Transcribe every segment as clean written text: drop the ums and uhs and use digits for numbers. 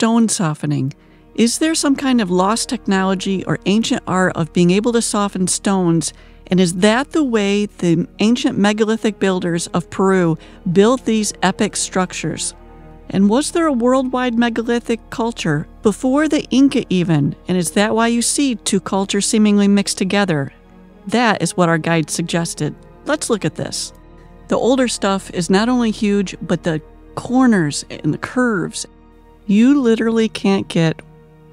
stone softening. Is there some kind of lost technology or ancient art of being able to soften stones? And is that the way the ancient megalithic builders of Peru built these epic structures? And was there a worldwide megalithic culture before the Inca even? And is that why you see two cultures seemingly mixed together? That is what our guide suggested. Let's look at this. The older stuff is not only huge, but the corners and the curves. You literally can't get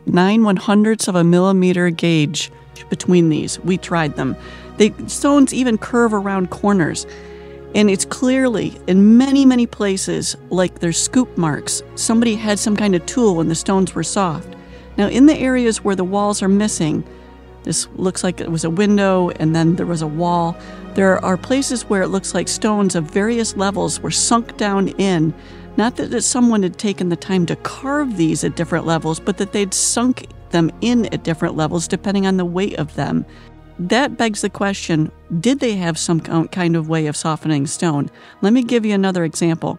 9/100ths of a millimeter gauge between these. We tried them. The stones even curve around corners. And it's clearly in many, many places like there's scoop marks. Somebody had some kind of tool when the stones were soft. Now in the areas where the walls are missing, this looks like it was a window and then there was a wall. There are places where it looks like stones of various levels were sunk down in. Not that someone had taken the time to carve these at different levels, but that they'd sunk them in at different levels depending on the weight of them. That begs the question, did they have some kind of way of softening stone? Let me give you another example.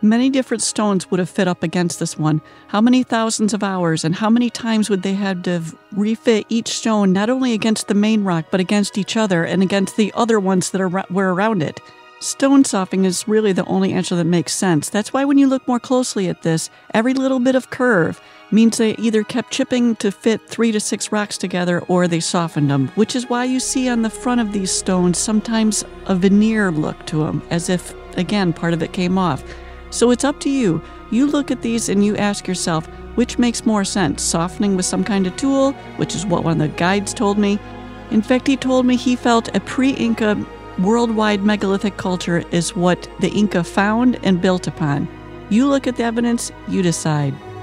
Many different stones would have fit up against this one. How many thousands of hours and how many times would they have to refit each stone, not only against the main rock, but against each other and against the other ones that were around it? Stone softening is really the only answer that makes sense. That's why when you look more closely at this, every little bit of curve means they either kept chipping to fit 3 to 6 rocks together or they softened them, which is why you see on the front of these stones sometimes a veneer look to them, as if, again, part of it came off. So it's up to you. You look at these and you ask yourself, which makes more sense? Softening with some kind of tool, which is what one of the guides told me. In fact, he told me he felt a pre-Inca worldwide megalithic culture is what the Inca found and built upon. You look at the evidence, you decide.